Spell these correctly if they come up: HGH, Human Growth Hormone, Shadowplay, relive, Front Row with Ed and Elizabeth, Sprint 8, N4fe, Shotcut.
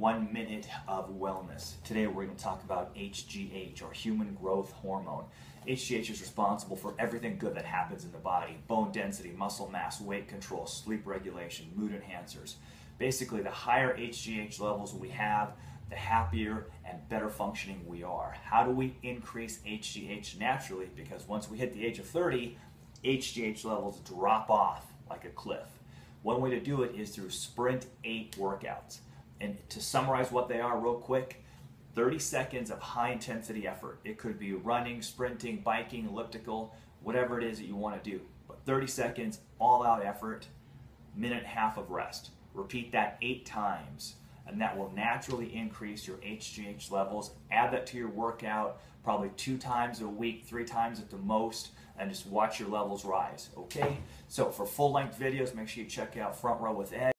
1 minute of wellness. Today we're going to talk about HGH, or Human Growth Hormone. HGH is responsible for everything good that happens in the body: bone density, muscle mass, weight control, sleep regulation, mood enhancers. Basically, the higher HGH levels we have, the happier and better functioning we are. How do we increase HGH naturally? Because once we hit the age of 30, HGH levels drop off like a cliff. One way to do it is through Sprint 8 workouts. And to summarize what they are real quick, 30 seconds of high intensity effort. It could be running, sprinting, biking, elliptical, whatever it is that you want to do. But 30 seconds, all out effort, minute and a half of rest. Repeat that 8 times, and that will naturally increase your HGH levels. Add that to your workout, probably 2 times a week, 3 times at the most, and just watch your levels rise, okay? So for full-length videos, make sure you check out Front Row with Ed.